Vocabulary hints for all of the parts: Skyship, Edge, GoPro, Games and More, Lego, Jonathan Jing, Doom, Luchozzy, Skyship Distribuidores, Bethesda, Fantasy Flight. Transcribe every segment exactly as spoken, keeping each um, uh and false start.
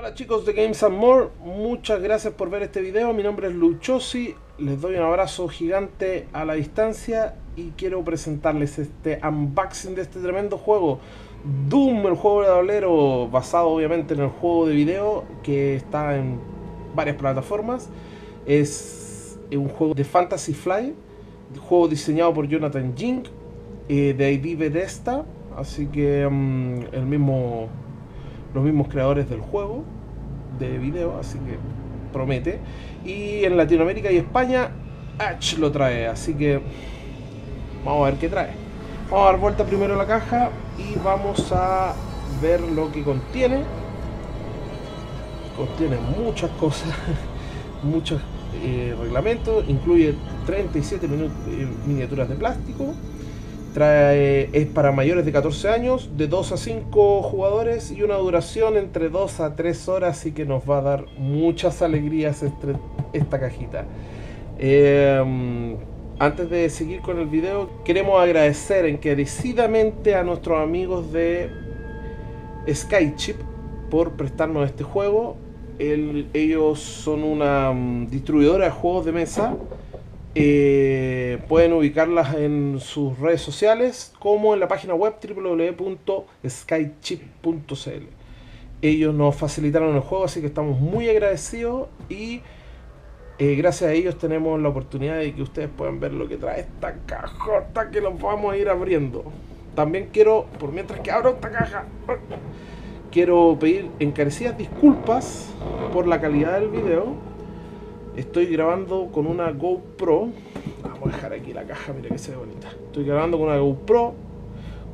Hola chicos de Gamesandmore, muchas gracias por ver este video. Mi nombre es Luchozzy, les doy un abrazo gigante a la distancia y quiero presentarles este unboxing de este tremendo juego Doom, el juego de tablero basado obviamente en el juego de video que está en varias plataformas. Es un juego de Fantasy Flight, juego diseñado por Jonathan Jing eh, de Bethesda, así que um, el mismo... los mismos creadores del juego de video, así que promete. Y en Latinoamérica y España Edge lo trae, así que vamos a ver qué trae. Vamos a dar vuelta primero a la caja y vamos a ver lo que contiene. Contiene muchas cosas, muchos eh, reglamentos, incluye treinta y siete miniaturas de plástico. Trae, es para mayores de catorce años, de dos a cinco jugadores y una duración entre dos a tres horas, así que nos va a dar muchas alegrías este, esta cajita. Eh, antes de seguir con el video, queremos agradecer encarecidamente a nuestros amigos de Skyship por prestarnos este juego. El, ellos son una distribuidora de juegos de mesa. Eh, pueden ubicarlas en sus redes sociales como en la página web w w w punto skychip punto c l. Ellos nos facilitaron el juego, así que estamos muy agradecidos y eh, gracias a ellos tenemos la oportunidad de que ustedes puedan ver lo que trae esta cajota que los vamos a ir abriendo. También quiero, por mientras que abro esta caja, quiero pedir encarecidas disculpas por la calidad del video. Estoy grabando con una GoPro. Vamos a dejar aquí la caja, mira que se ve bonita. Estoy grabando con una GoPro,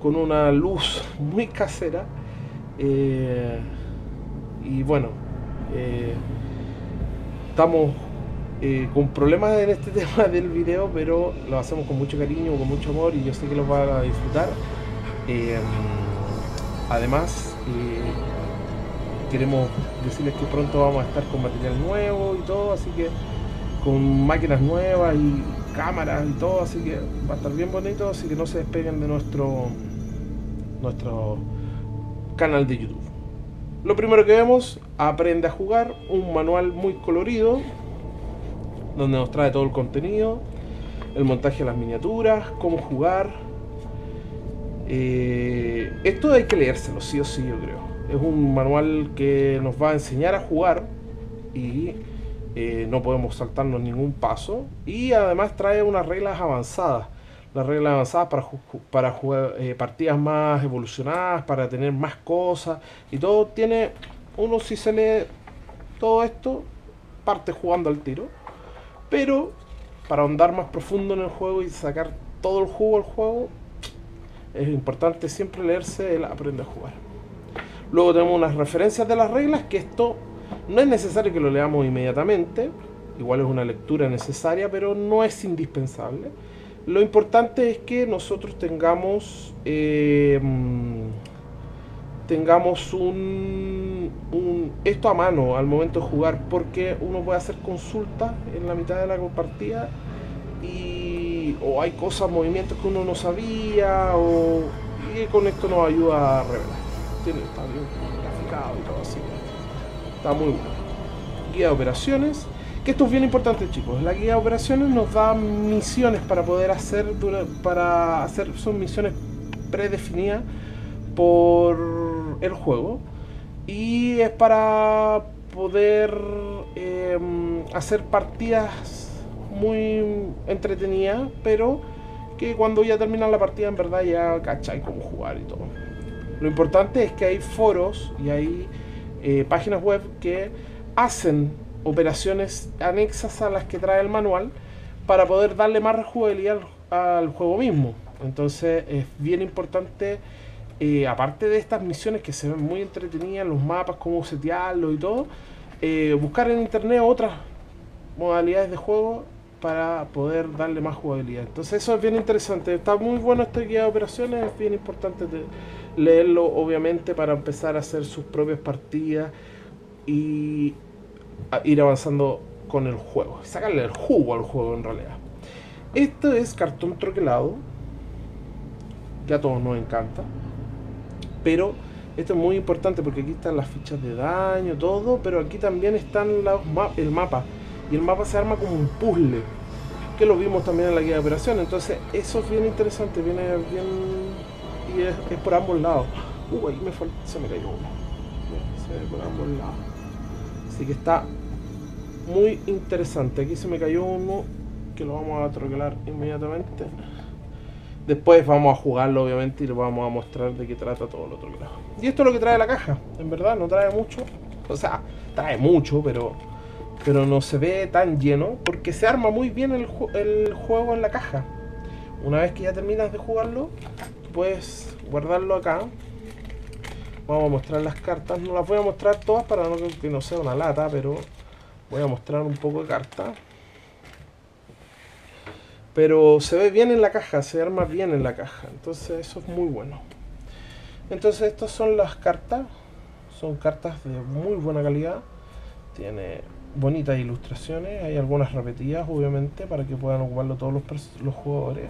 con una luz muy casera. Eh, y bueno, eh, estamos eh, con problemas en este tema del video, pero lo hacemos con mucho cariño, con mucho amor y yo sé que los van a disfrutar. Eh, además, eh, queremos decirles que pronto vamos a estar con material nuevo y todo, así que con máquinas nuevas y cámaras y todo, así que va a estar bien bonito, así que no se despeguen de nuestro nuestro canal de YouTube. Lo primero que vemos, aprende a jugar, un manual muy colorido donde nos trae todo el contenido, el montaje de las miniaturas, cómo jugar. Eh, esto hay que leérselo sí o sí, yo creo. Es un manual que nos va a enseñar a jugar y eh, no podemos saltarnos ningún paso. Y además trae unas reglas avanzadas. Las reglas avanzadas para, ju para jugar eh, partidas más evolucionadas, para tener más cosas. Y todo tiene... Uno si se lee todo esto, parte jugando al tiro. Pero para ahondar más profundo en el juego y sacar todo el jugo al juego, es importante siempre leerse el aprende a jugar. Luego tenemos unas referencias de las reglas, que esto no es necesario que lo leamos inmediatamente. Igual es una lectura necesaria, pero no es indispensable. Lo importante es que nosotros tengamos eh, tengamos un, un esto a mano al momento de jugar, porque uno puede hacer consultas en la mitad de la partida y o hay cosas, movimientos que uno no sabía, o, y con esto nos ayuda a revelar. Está bien graficado y todo, así está muy bueno. Guía de operaciones, que esto es bien importante chicos, la guía de operaciones nos da misiones para poder hacer, para hacer son misiones predefinidas por el juego y es para poder eh, hacer partidas muy entretenidas, pero que cuando ya termina la partida en verdad ya cachai cómo jugar y todo. Lo importante es que hay foros y hay eh, páginas web que hacen operaciones anexas a las que trae el manual para poder darle más rejugabilidad al, al juego mismo. Entonces es bien importante, eh, aparte de estas misiones que se ven muy entretenidas, los mapas, cómo setearlo y todo, eh, buscar en internet otras modalidades de juego para poder darle más jugabilidad. Entonces eso es bien interesante, está muy bueno esta guía de operaciones, es bien importante leerlo obviamente para empezar a hacer sus propias partidas y ir avanzando con el juego, sacarle el jugo al juego en realidad. Esto es cartón troquelado, que a todos nos encanta, pero Esto es muy importante porque aquí están las fichas de daño, todo, pero aquí también están los ma el mapa. Y el mapa se arma como un puzzle, que lo vimos también en la guía de operación. Entonces eso es bien interesante, viene bien... y es, es por ambos lados. Uh, ahí me falta... se me cayó uno. Se ve por ambos lados. Así que está muy interesante. Aquí se me cayó uno, que lo vamos a troquelar inmediatamente. Después vamos a jugarlo, obviamente, y les vamos a mostrar de qué trata todo lo otro lado. Y esto es lo que trae la caja. En verdad, no trae mucho. O sea, trae mucho, pero pero no se ve tan lleno. Porque se arma muy bien el, el juego en la caja. Una vez que ya terminas de jugarlo, puedes guardarlo acá. Vamos a mostrar las cartas. No las voy a mostrar todas para no que, que no sea una lata, pero voy a mostrar un poco de cartas. Pero se ve bien en la caja, se arma bien en la caja. Entonces eso es muy bueno. Entonces estas son las cartas. Son cartas de muy buena calidad. Tiene bonitas ilustraciones. Hay algunas repetidas, obviamente, para que puedan ocuparlo todos los, los jugadores.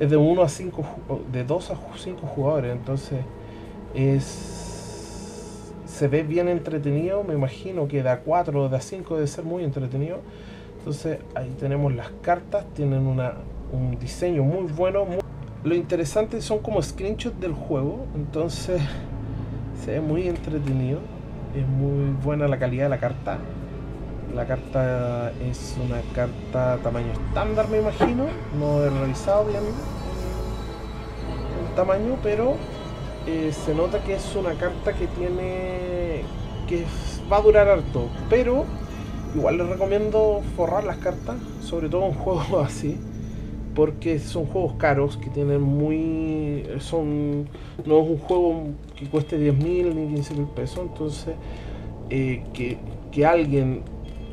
Es de uno a cinco, de dos a cinco jugadores. Entonces es, se ve bien entretenido. Me imagino que de a cuatro, de a cinco debe ser muy entretenido. Entonces ahí tenemos las cartas, tienen una, un diseño muy bueno. Muy... Lo interesante son como screenshots del juego, entonces se ve muy entretenido. Es muy buena la calidad de la carta. La carta es una carta tamaño estándar, me imagino. No he revisado bien el tamaño, pero eh, se nota que es una carta que tiene que va a durar harto, pero... Igual les recomiendo forrar las cartas, sobre todo en juegos así, porque son juegos caros que tienen muy... son no es un juego que cueste diez mil ni quince mil pesos, entonces eh, que, que alguien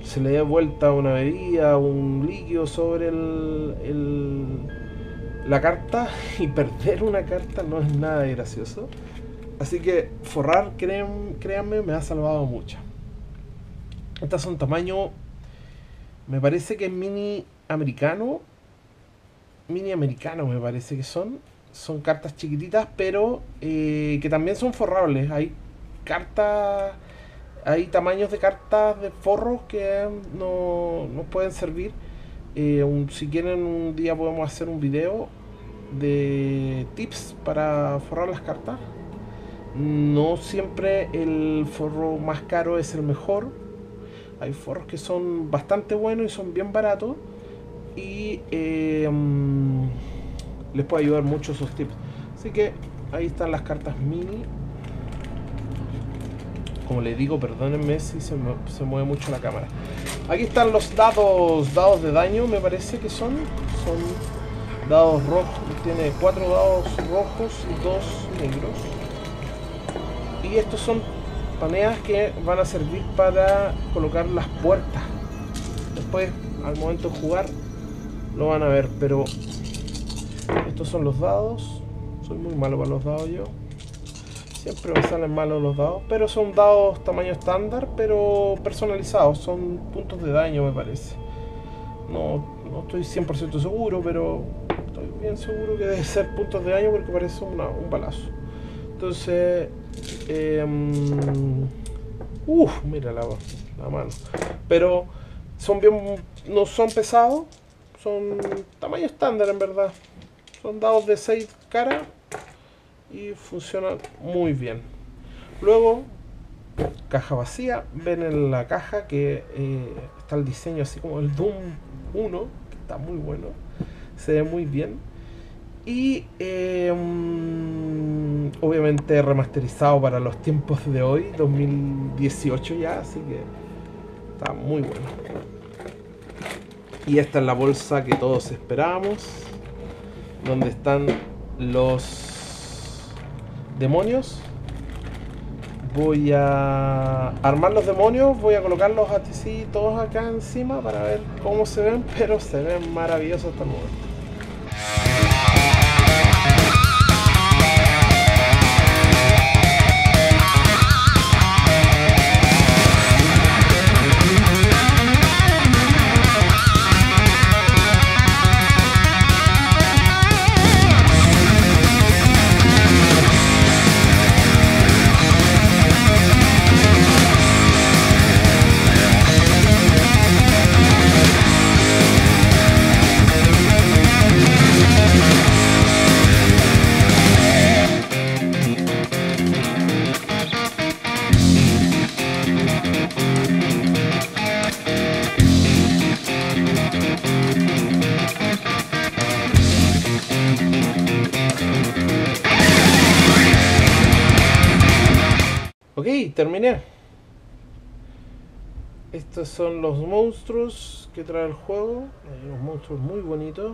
se le dé vuelta una bebida, un líquido sobre el, el, la carta y perder una carta no es nada gracioso. Así que forrar, créan, créanme, me ha salvado mucho. Estas son tamaño, me parece que es mini americano, mini americano me parece que son, son cartas chiquititas, pero eh, que también son forrables. Hay cartas, hay tamaños de cartas de forros que no nos pueden servir. Eh, un, si quieren un día podemos hacer un video de tips para forrar las cartas. No siempre el forro más caro es el mejor. Hay forros que son bastante buenos y son bien baratos. Y eh, les puede ayudar mucho esos tips. Así que ahí están las cartas mini. Como les digo, perdónenme si se, me, se mueve mucho la cámara. Aquí están los dados. Dados de daño me parece que son. Son dados rojos. Tiene cuatro dados rojos y dos negros. Y estos son paneas que van a servir para colocar las puertas. Después, al momento de jugar, lo van a ver, pero estos son los dados. Soy muy malo para los dados yo. Siempre me salen malos los dados, pero son dados tamaño estándar, pero personalizados. Son puntos de daño, me parece. No, no estoy cien por ciento seguro, pero estoy bien seguro que debe ser puntos de daño porque parece una, un balazo. Entonces... Eh, uff, mira la, la mano. Pero son bien, no son pesados, son tamaño estándar en verdad. Son dados de seis caras y funcionan muy bien. Luego, caja vacía. Ven en la caja que eh, está el diseño así como el Doom uno, que está muy bueno, se ve muy bien. Y eh, obviamente remasterizado para los tiempos de hoy, dos mil dieciocho ya, así que está muy bueno. Y esta es la bolsa que todos esperábamos, donde están los demonios. Voy a armar los demonios, voy a colocarlos así todos acá encima para ver cómo se ven, pero se ven maravillosos hasta el momento. Ok, terminé. Estos son los monstruos que trae el juego. Hay unos monstruos muy bonitos.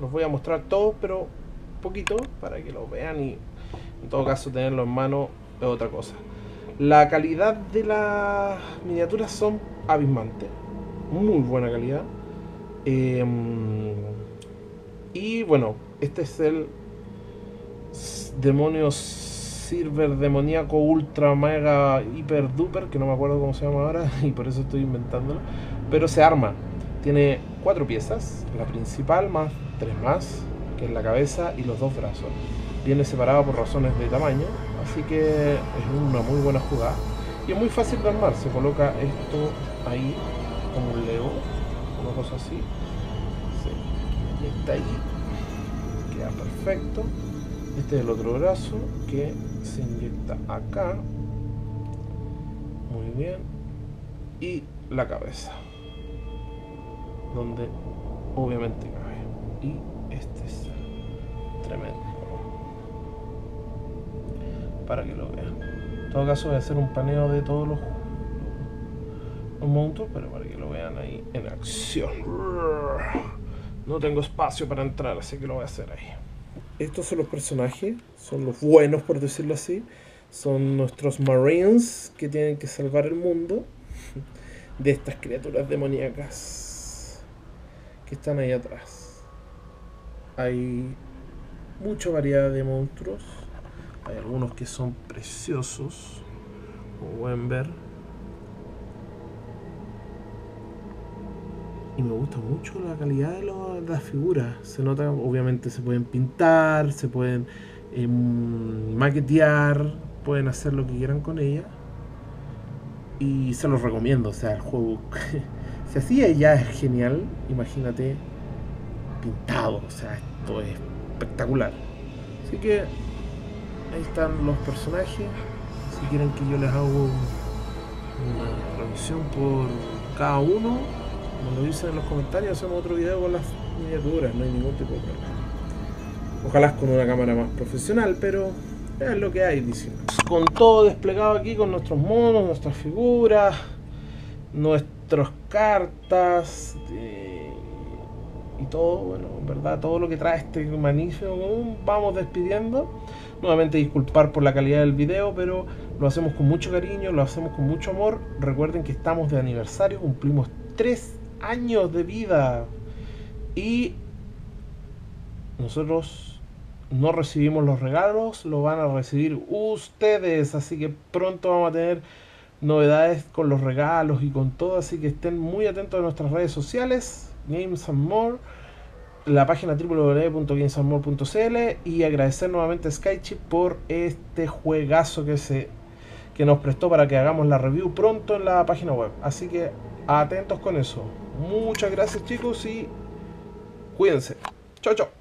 Los voy a mostrar todos, pero poquito, para que los vean y en todo caso tenerlo en mano es otra cosa. La calidad de las miniaturas son abismantes. Muy buena calidad. Eh, y bueno, este es el demonio silver demoníaco ultra mega hiper duper, que no me acuerdo cómo se llama ahora y por eso estoy inventándolo, pero se arma. Tiene cuatro piezas, la principal más tres más, que es la cabeza y los dos brazos. Viene separado por razones de tamaño, así que es una muy buena jugada y es muy fácil de armar. Se coloca esto ahí como un lego, una cosa así, se inyecta ahí, queda perfecto. Este es el otro brazo que se inyecta acá, muy bien, y la cabeza, donde obviamente cabe. Y este es tremendo, para que lo vean. En todo caso voy a hacer un paneo de todos los, los monstruos, pero para que lo vean ahí en acción. No tengo espacio para entrar, así que lo voy a hacer ahí. Estos son los personajes, son los buenos, por decirlo así. Son nuestros Marines que tienen que salvar el mundo de estas criaturas demoníacas que están ahí atrás. Hay mucha variedad de monstruos. Hay algunos que son preciosos, como pueden ver. Y me gusta mucho la calidad de, lo, de las figuras. Se nota, obviamente se pueden pintar, se pueden eh, maquetear, pueden hacer lo que quieran con ellas. Y se los recomiendo, o sea, el juego si así ya es genial, imagínate pintado, o sea, esto es espectacular. Así que ahí están los personajes. Si quieren que yo les hago una revisión por cada uno, como lo dicen en los comentarios, hacemos otro video con las miniaturas, no hay ningún tipo de problema. Ojalá con una cámara más profesional, pero es lo que hay, dicen. Con todo desplegado aquí, con nuestros monos, nuestras figuras, nuestras cartas eh, y todo, bueno, en verdad, todo lo que trae este magnífico común, vamos despidiendo. Nuevamente disculpar por la calidad del video, pero lo hacemos con mucho cariño, lo hacemos con mucho amor. Recuerden que estamos de aniversario, cumplimos tres años de vida y nosotros no recibimos los regalos, lo van a recibir ustedes, así que pronto vamos a tener novedades con los regalos y con todo, así que estén muy atentos a nuestras redes sociales, Gamesandmore, la página w w w punto gamesandmore punto c l, y agradecer nuevamente a Skyship por este juegazo que se que nos prestó para que hagamos la review pronto en la página web, así que atentos con eso. Muchas gracias, chicos, y cuídense. Chao, chao.